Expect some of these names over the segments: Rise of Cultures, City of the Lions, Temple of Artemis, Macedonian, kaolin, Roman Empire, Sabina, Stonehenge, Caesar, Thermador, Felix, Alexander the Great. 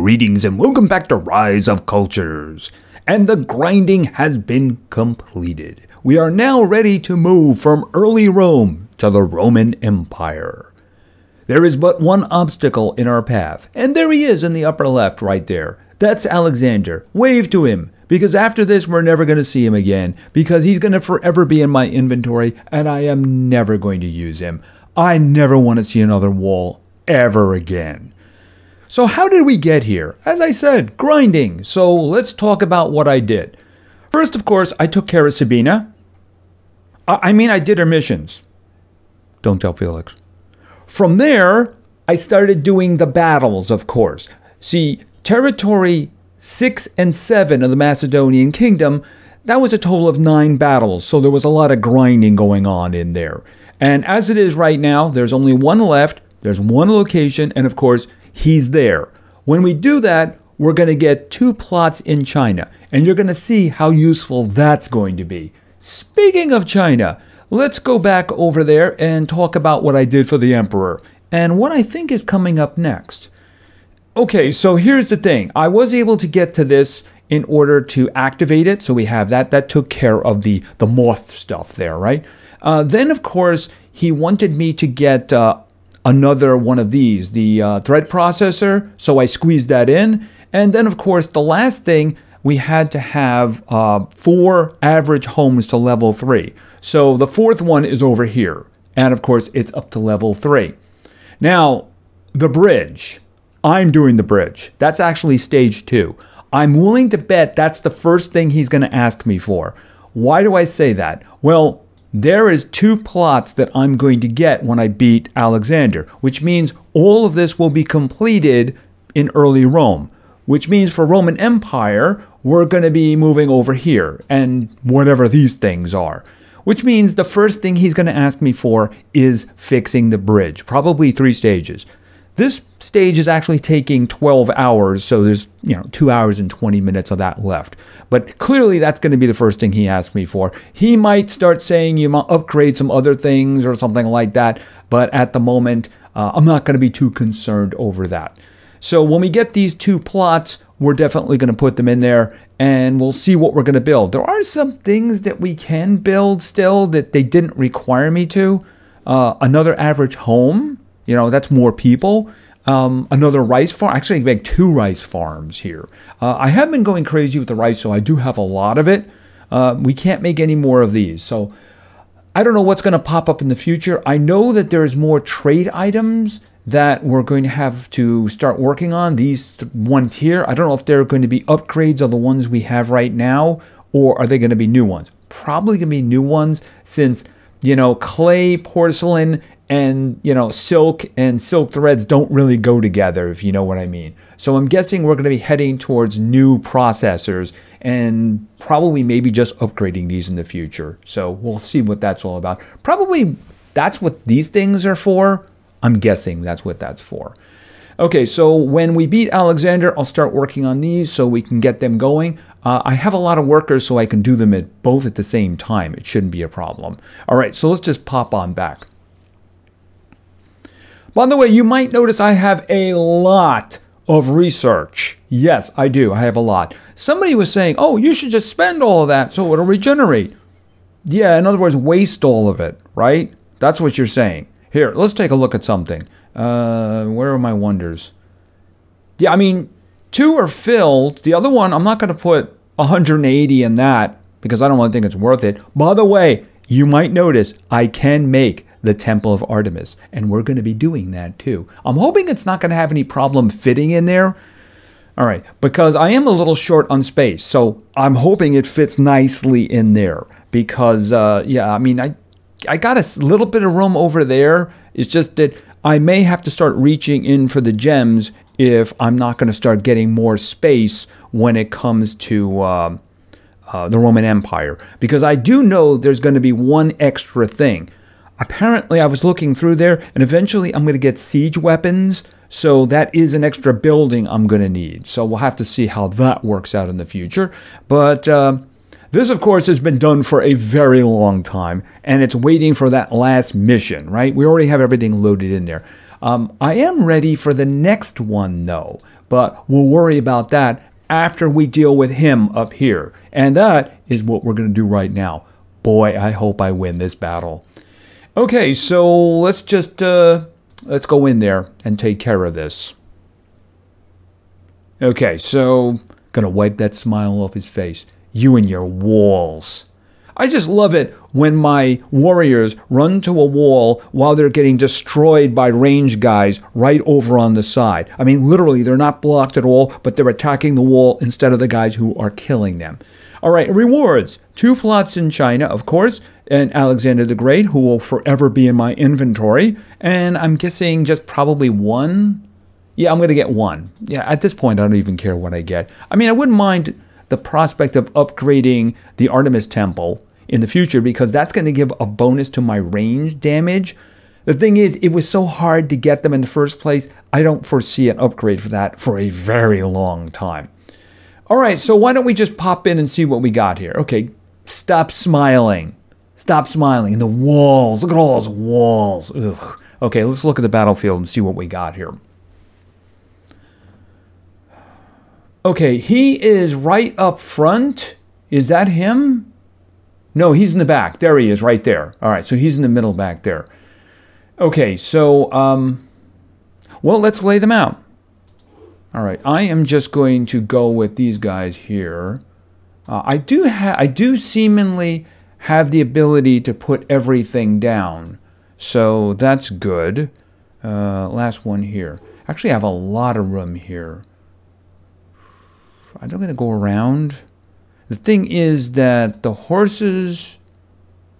Greetings and welcome back to Rise of Cultures. And the grinding has been completed. We are now ready to move from early Rome to the Roman Empire. There is but one obstacle in our path, and there he is in the upper left right there. That's Alexander. Wave to him, because after this we're never going to see him again, because he's going to forever be in my inventory and I am never going to use him. I never want to see another wall ever again. So how did we get here? As I said, grinding. So let's talk about what I did. First, of course, I took care of Sabina. I did her missions. Don't tell Felix. From there, I started doing the battles, of course. See, territory 6 and 7 of the Macedonian kingdom, that was a total of 9 battles. So there was a lot of grinding going on in there. And as it is right now, there's only one left. There's one location. And of course, he's there. When we do that, we're going to get 2 plots in China, and you're going to see how useful that's going to be. Speaking of China, let's go back over there and talk about what I did for the emperor and what I think is coming up next. Okay, so here's the thing. I was able to get to this in order to activate it. So we have that. That took care of the moth stuff there, right? Then, of course, he wanted me to get another one of these, the thread processor. So I squeezed that in. And then, of course, the last thing, we had to have 4 average homes to level 3. So the 4th one is over here. And, of course, it's up to level 3. Now, the bridge. I'm doing the bridge. That's actually stage 2. I'm willing to bet that's the first thing he's going to ask me for. Why do I say that? Well, there is 2 plots that I'm going to get when I beat Alexander, which means all of this will be completed in early Rome, which means for Roman Empire, we're going to be moving over here and whatever these things are, which means the first thing he's going to ask me for is fixing the bridge, probably 3 stages. This stage is actually taking 12 hours, so there's 2 hours and 20 minutes of that left. But clearly that's going to be the first thing he asks me for. He might start saying you might upgrade some other things or something like that, but at the moment I'm not going to be too concerned over that. So when we get these 2 plots, we're definitely going to put them in there and we'll see what we're going to build. There are some things that we can build still that they didn't require me to. Another average home. That's more people. Another rice farm. Actually, I make 2 rice farms here. I have been going crazy with the rice, so I do have a lot of it. We can't make any more of these. So I don't know what's going to pop up in the future. I know that there's more trade items that we're going to have to start working on. These ones here, I don't know if they're going to be upgrades of the ones we have right now, or are they going to be new ones? Probably going to be new ones since, clay, porcelain, and, silk and silk threads don't really go together, if you know what I mean. So I'm guessing we're going to be heading towards new processors and probably maybe just upgrading these in the future. So we'll see what that's all about. Probably that's what these things are for. I'm guessing that's what that's for. Okay, so when we beat Alexander, I'll start working on these so we can get them going. I have a lot of workers, so I can do them both at the same time. It shouldn't be a problem. All right, so let's just pop on back. By the way, you might notice I have a lot of research. Yes, I do. I have a lot. Somebody was saying, oh, you should just spend all of that so it'll regenerate. Yeah, in other words, waste all of it, right? That's what you're saying. Here, let's take a look at something. Where are my wonders? Yeah, 2 are filled. The other one, I'm not going to put 180 in that because I don't really think it's worth it. By the way, you might notice I can make the Temple of Artemis, and we're going to be doing that too. I'm hoping it's not going to have any problem fitting in there. All right, because I am a little short on space, so I'm hoping it fits nicely in there because, I got a little bit of room over there. It's just that I may have to start reaching in for the gems if I'm not going to start getting more space when it comes to the Roman Empire, because I do know there's going to be one extra thing. Apparently, I was looking through there, and eventually I'm going to get siege weapons, so that is an extra building I'm going to need. So we'll have to see how that works out in the future. But this, of course, has been done for a very long time, and it's waiting for that last mission, right? We already have everything loaded in there. I am ready for the next one, though, But we'll worry about that after we deal with him up here. And that is what we're going to do right now. Boy, I hope I win this battle. Okay, so let's just let's go in there and take care of this. Okay, so gonna wipe that smile off his face. You and your walls. I just love it when my warriors run to a wall while they're getting destroyed by range guys right over on the side. I mean, literally, they're not blocked at all, but they're attacking the wall instead of the guys who are killing them. All right, rewards. 2 plots in China, of course, and Alexander the Great, who will forever be in my inventory. And I'm guessing just probably 1. Yeah, I'm going to get 1. Yeah, at this point, I don't even care what I get. I mean, I wouldn't mind the prospect of upgrading the Artemis Temple in the future, because that's going to give a bonus to my range damage. The thing is, it was so hard to get them in the first place, I don't foresee an upgrade for that for a very long time. All right, so why don't we just pop in and see what we got here? Okay, stop smiling. Stop smiling. And the walls, look at all those walls. Ugh. Okay, let's look at the battlefield and see what we got here. Okay, he is right up front. Is that him? No, he's in the back. There he is, right there. All right, so he's in the middle back there. Okay, so, well, let's lay them out. All right, I am just going to go with these guys here. I do seemingly have the ability to put everything down, so that's good. Last one here. Actually, I have a lot of room here. I'm not going to go around. The thing is that the horses,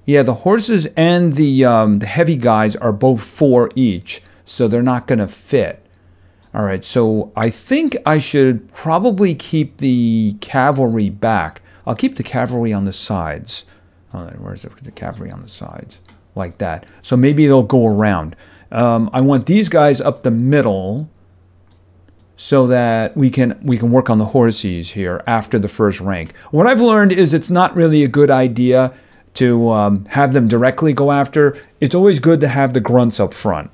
yeah, the horses and the heavy guys are both 4 each, so they're not going to fit. All right, so I think I should probably keep the cavalry back. I'll keep the cavalry on the sides. All right, where's the cavalry on the sides? Like that. So maybe they'll go around. I want these guys up the middle, so that we can work on the horses here after the first rank. What I've learned is it's not really a good idea to have them directly go after. It's always good to have the grunts up front.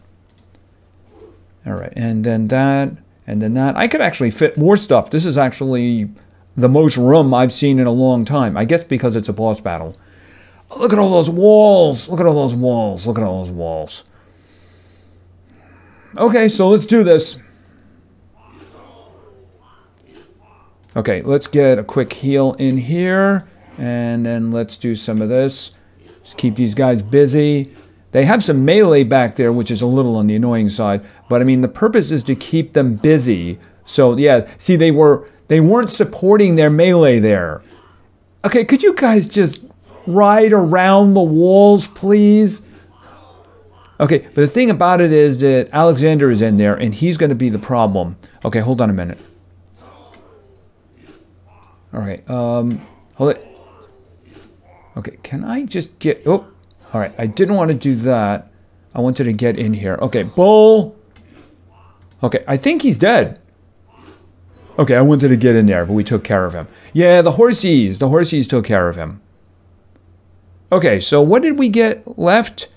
All right, and then that, and then that. I could actually fit more stuff. This is actually the most room I've seen in a long time. I guess because it's a boss battle. Oh, look at all those walls. Look at all those walls. Look at all those walls. Okay, so let's do this. Okay, let's get a quick heal in here, and then let's do some of this. Let's keep these guys busy. They have some melee back there, which is a little on the annoying side, but I mean, the purpose is to keep them busy. So yeah, see, they weren't supporting their melee there. Okay, could you guys just ride around the walls, please? Okay, but the thing about it is that Alexander is in there, and he's going to be the problem. Okay, hold on a minute. All right, hold it. Okay, can I just get, oh, all right, I didn't want to do that. I wanted to get in here. Okay, bull. Okay, I think he's dead. Okay, I wanted to get in there, but we took care of him. Yeah, the horsies took care of him. Okay, so what did we get left?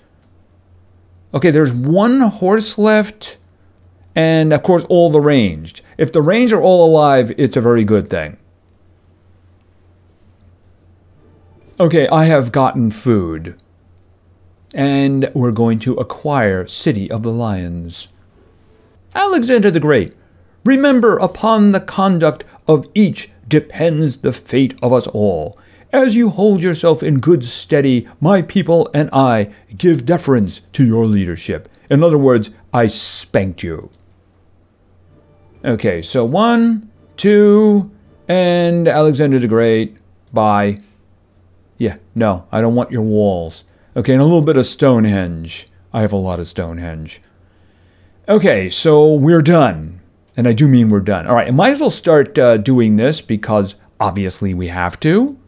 Okay, there's 1 horse left, and of course, all the ranged. If the ranged are all alive, it's a very good thing. Okay, I have gotten food, and we're going to acquire City of the Lions. Alexander the Great, remember upon the conduct of each depends the fate of us all. As you hold yourself in good steady, my people and I give deference to your leadership. In other words, I spanked you. Okay, so 1, 2, and Alexander the Great, bye. Yeah, no, I don't want your walls. Okay, and a little bit of Stonehenge. I have a lot of Stonehenge. Okay, so we're done. And I do mean we're done. All right, I might as well start doing this because obviously we have to.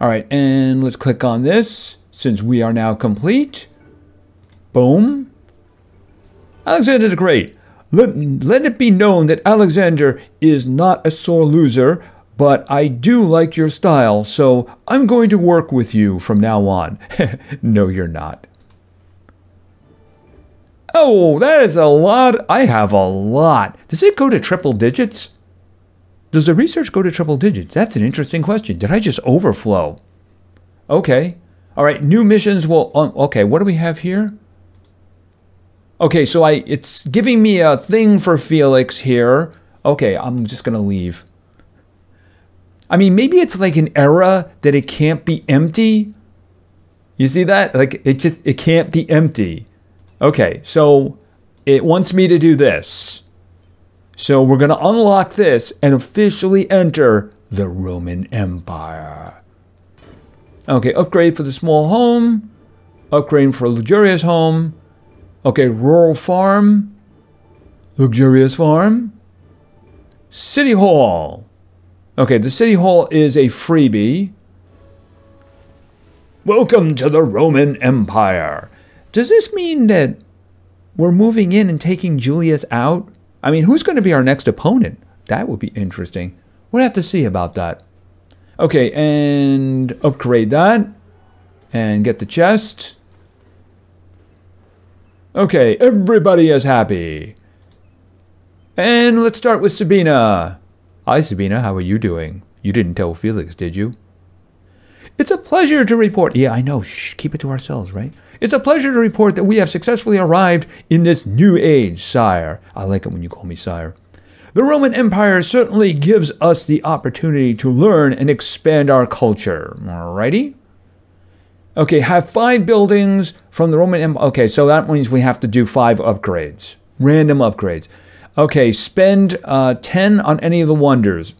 All right, and let's click on this since we are now complete. Boom. Alexander the Great. Let it be known that Alexander is not a sore loser, but I do like your style, so I'm going to work with you from now on. No, you're not. Oh, that is a lot. I have a lot. Does it go to triple digits? Does the research go to triple digits? That's an interesting question. Did I just overflow? Okay. All right. New missions will... okay, what do we have here? Okay, so it's giving me a thing for Felix here. Okay, I'm just going to leave. I mean, maybe it's like an era that it can't be empty. You see that? Like, it can't be empty. Okay, so it wants me to do this. So we're going to unlock this and officially enter the Roman Empire. Okay, upgrade for the small home. Upgrade for a luxurious home. Okay, rural farm. Luxurious farm. City hall. Okay, the city hall is a freebie. Welcome to the Roman Empire. Does this mean that we're moving in and taking Julius out? I mean, who's going to be our next opponent? That would be interesting. We'll have to see about that. Okay, and upgrade that. And get the chest. Okay, everybody is happy. And let's start with Sabina. Hi, Sabina. How are you doing? You didn't tell Felix, did you? It's a pleasure to report. Yeah, I know. Shh, keep it to ourselves, right? It's a pleasure to report that we have successfully arrived in this new age, sire. I like it when you call me sire. The Roman Empire certainly gives us the opportunity to learn and expand our culture. Alrighty. Okay, have 5 buildings from the Roman Empire. Okay, so that means we have to do 5 upgrades. Random upgrades. Okay, spend 10 on any of the wonders.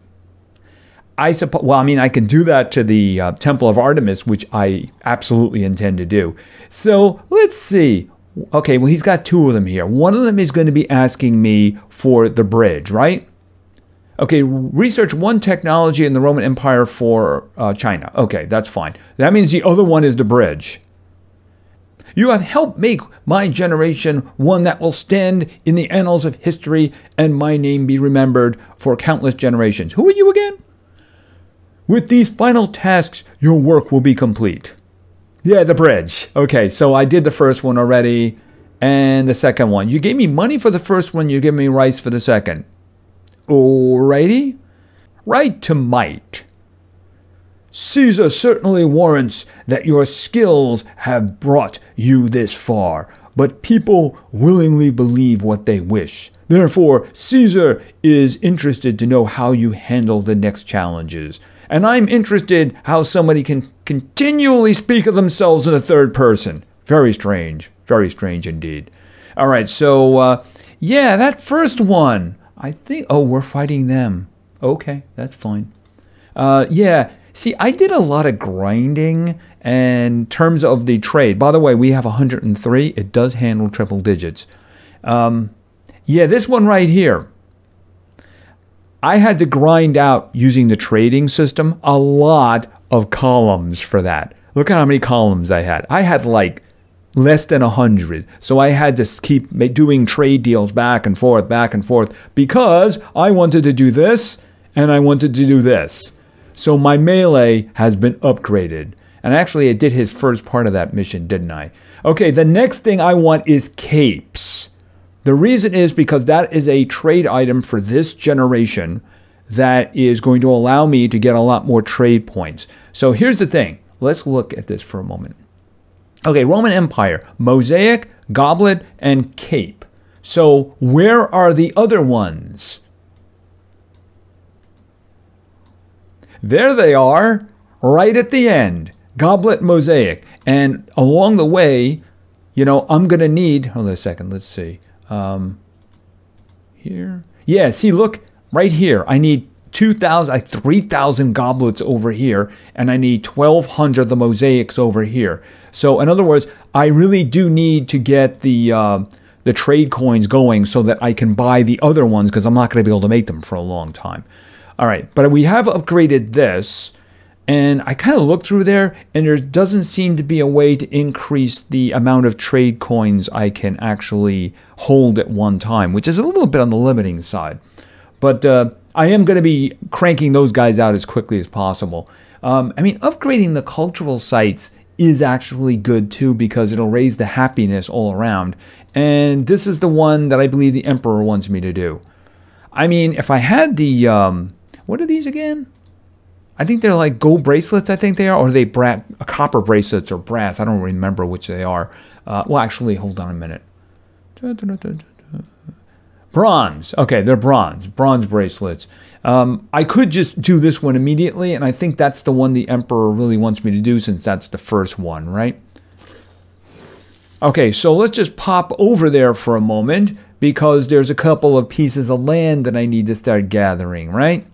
I suppose, well, I mean, I can do that to the Temple of Artemis, which I absolutely intend to do. So let's see. Okay, well, he's got 2 of them here. One of them is going to be asking me for the bridge, right? Okay, research 1 technology in the Roman Empire for China. Okay, that's fine. That means the other one is the bridge. You have helped make my generation one that will stand in the annals of history and my name be remembered for countless generations. Who are you again? With these final tasks, your work will be complete. Yeah, the bridge. Okay, so I did the first one already and the second one. You gave me money for the first one. You give me rice for the second. Alrighty. Right to might. Caesar certainly warrants that your skills have brought you this far, but people willingly believe what they wish. Therefore, Caesar is interested to know how you handle the next challenges. And I'm interested how somebody can continually speak of themselves in the third person. Very strange. Very strange indeed. All right, so, yeah, that first one, I think... Oh, we're fighting them. Okay, that's fine. Yeah, see, I did a lot of grinding in terms of the trade. By the way, we have 103. It does handle triple digits. Yeah, this one right here. I had to grind out, using the trading system, a lot of columns for that. Look at how many columns I had. I had like less than 100. So I had to keep doing trade deals back and forth, because I wanted to do this and I wanted to do this. So my melee has been upgraded. And actually, I did his first part of that mission, didn't I? Okay, the next thing I want is capes. The reason is because that is a trade item for this generation that is going to allow me to get a lot more trade points. So here's the thing. Let's look at this for a moment. Okay, Roman Empire, mosaic, goblet, and cape. So where are the other ones? There they are, right at the end. Goblet, mosaic. And along the way, you know, I'm going to need... Hold on a second, let's see. Here. Yeah, see, look, right here. I need 3,000 goblets over here, and I need 1,200 of the mosaics over here. So, in other words, I really do need to get the trade coins going so that I can buy the other ones, because I'm not going to be able to make them for a long time. All right, but we have upgraded this, and I kind of looked through there, and there doesn't seem to be a way to increase the amount of trade coins I can actually hold at one time, which is a little bit on the limiting side. But I am going to be cranking those guys out as quickly as possible. I mean, upgrading the cultural sites is actually good too, because it'll raise the happiness all around. And this is the one that I believe the emperor wants me to do. I mean, if I had the, what are these again? I think they're like gold bracelets, I think they are, or are they copper bracelets or brass? I don't remember which they are. Well, actually, hold on a minute. Bronze. Okay, they're bronze. Bronze bracelets. I could just do this one immediately, and I think that's the one the emperor really wants me to do, since that's the first one, right? Okay, so let's just pop over there for a moment, because there's a couple of pieces of land that I need to start gathering, right?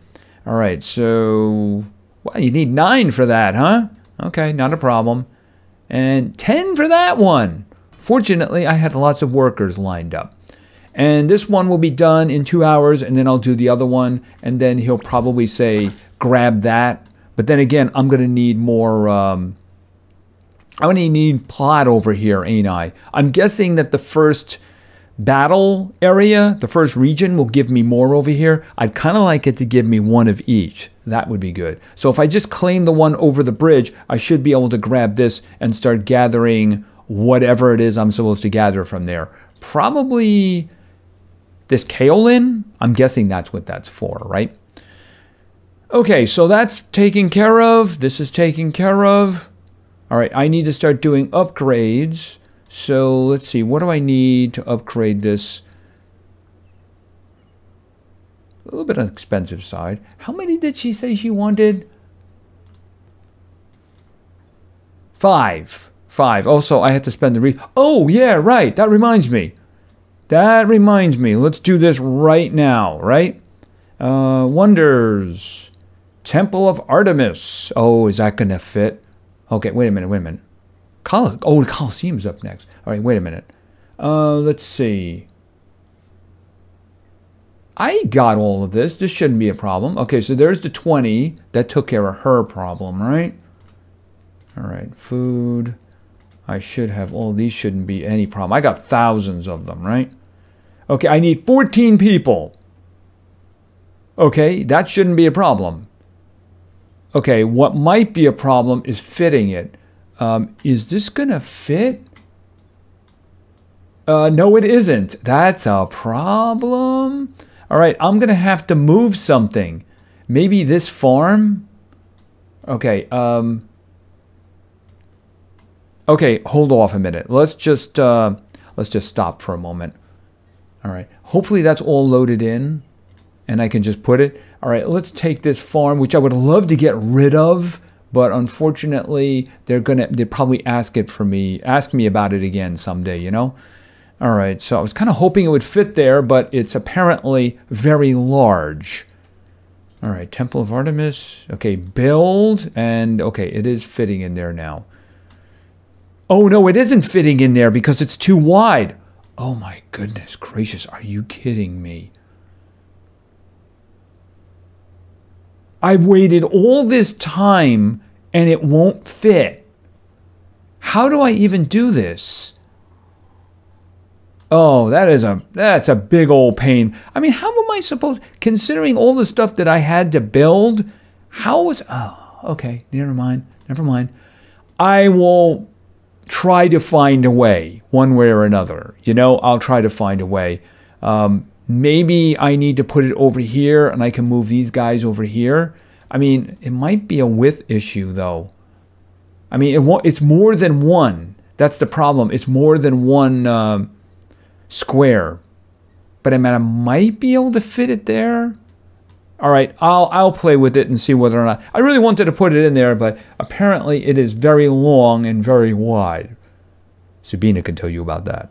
All right, so... Well, you need 9 for that, huh? Okay, not a problem. And 10 for that one! Fortunately, I had lots of workers lined up. And this one will be done in 2 hours, and then I'll do the other one, and then he'll probably say, grab that. But then again, I'm going to need more... I'm going to need plot over here, ain't I? I'm guessing that the first battle area, the first region, will give me more over here. I'd kind of like it to give me one of each. That would be good. So if I just claim the one over the bridge, I should be able to grab this and start gathering whatever it is I'm supposed to gather from there. Probably this kaolin. I'm guessing that's what that's for, right? Okay, so that's taken care of. This is taken care of. All right, I need to start doing upgrades. So let's see, what do I need to upgrade this? A little bit on the expensive side. How many did she say she wanted? 5. 5. Also, I had to spend the Oh, yeah, right. That reminds me. Let's do this right now, right? Wonders. Temple of Artemis. Oh, is that going to fit? Okay, wait a minute. Oh, the Colosseum's up next. All right, wait a minute. Let's see. I got all of this. This shouldn't be a problem. Okay, so there's the 20. That took care of her problem, right? All right, food. I should have all these. Shouldn't be any problem. I got thousands of them, right? Okay, I need 14 people. Okay, that shouldn't be a problem. Okay, what might be a problem is fitting it. Is this gonna fit? No, it isn't. That's a problem. All right, I'm gonna have to move something. Maybe this farm? Okay, okay, hold off a minute. Let's just stop for a moment. All right, hopefully that's all loaded in and I can just put it. All right, let's take this farm, which I would love to get rid of. But unfortunately, they'll probably ask me about it again someday, you know? All right, so I was kind of hoping it would fit there, but it's apparently very large. All right, Temple of Artemis. Okay, build, and okay, it is fitting in there now. Oh no, it isn't fitting in there because it's too wide. Oh my goodness gracious, are you kidding me? I've waited all this time and it won't fit. How do I even do this? Oh, that's a big old pain. I mean, how am I supposed, considering all the stuff that I had to build, how was, oh, okay, never mind. I will try to find a way, one way or another. You know, I'll try to find a way. Maybe I need to put it over here and I can move these guys over here. I mean, it might be a width issue though. I mean, it's more than one. That's the problem. It's more than one square. But I mean, I might be able to fit it there. All right, I'll play with it and see whether or not. I really wanted to put it in there, but apparently it is very long and very wide. Sabina can tell you about that.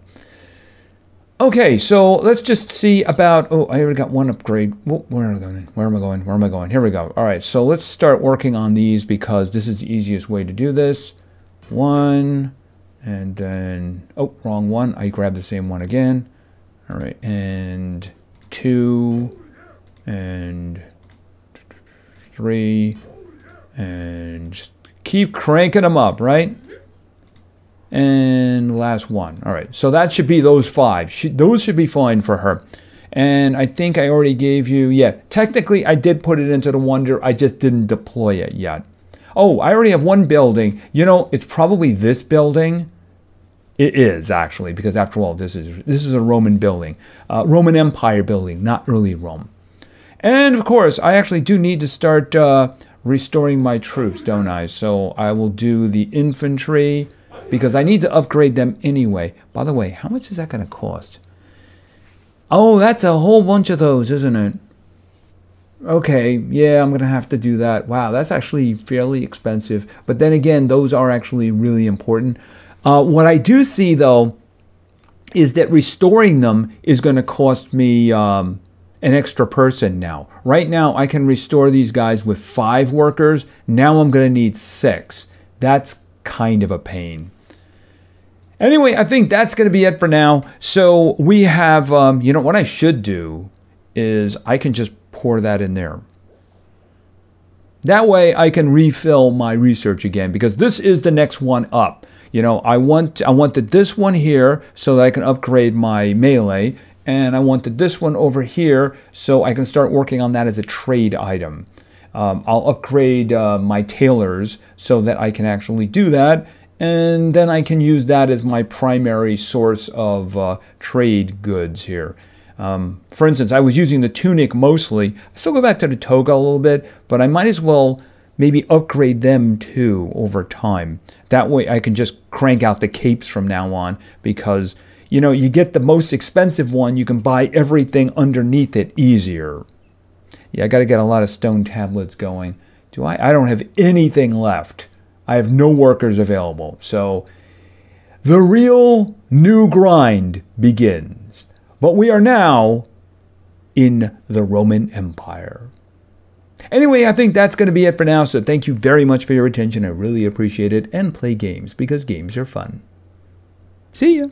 Okay, so let's just see about, oh, I already got one upgrade. Whoa, where am I going? Here we go. All right, so let's start working on these because this is the easiest way to do this. One, and then, oh, wrong one. I grabbed the same one again. All right, and 2, and 3, and just keep cranking them up, right? And last one. All right, so that should be those 5. Those should be fine for her. And I think I already gave you, yeah, technically I did put it into the wonder. I just didn't deploy it yet. oh, I already have one building. You know, it's probably this building. It is, actually, because after all, this is a Roman building. Roman Empire building, not early Rome. And, of course, I actually do need to start restoring my troops, don't I? So I will do the infantry, because I need to upgrade them anyway. By the way, how much is that going to cost? Oh, that's a whole bunch of those, isn't it? Okay, yeah, I'm going to have to do that. Wow, that's actually fairly expensive. But then again, those are actually really important. What I do see, though, is that restoring them is going to cost me an extra person now. Right now, I can restore these guys with 5 workers. Now I'm going to need 6. That's kind of a pain. Anyway, I think that's going to be it for now. So we have, you know, what I should do is I can just pour that in there. That way I can refill my research again, because this is the next one up. You know, I wanted this one here so that I can upgrade my melee, and I wanted this one over here so I can start working on that as a trade item. I'll upgrade my tailors so that I can actually do that, and then I can use that as my primary source of trade goods here. For instance, I was using the tunic mostly. I still go back to the toga a little bit, but I might as well maybe upgrade them too over time. That way I can just crank out the capes from now on, because, you know, you get the most expensive one, you can buy everything underneath it easier. Yeah, I got to get a lot of stone tablets going. Do I? I don't have anything left. I have no workers available. So the real new grind begins. But we are now in the Roman Empire. Anyway, I think that's going to be it for now. So thank you very much for your attention. I really appreciate it. And play games, because games are fun. See ya.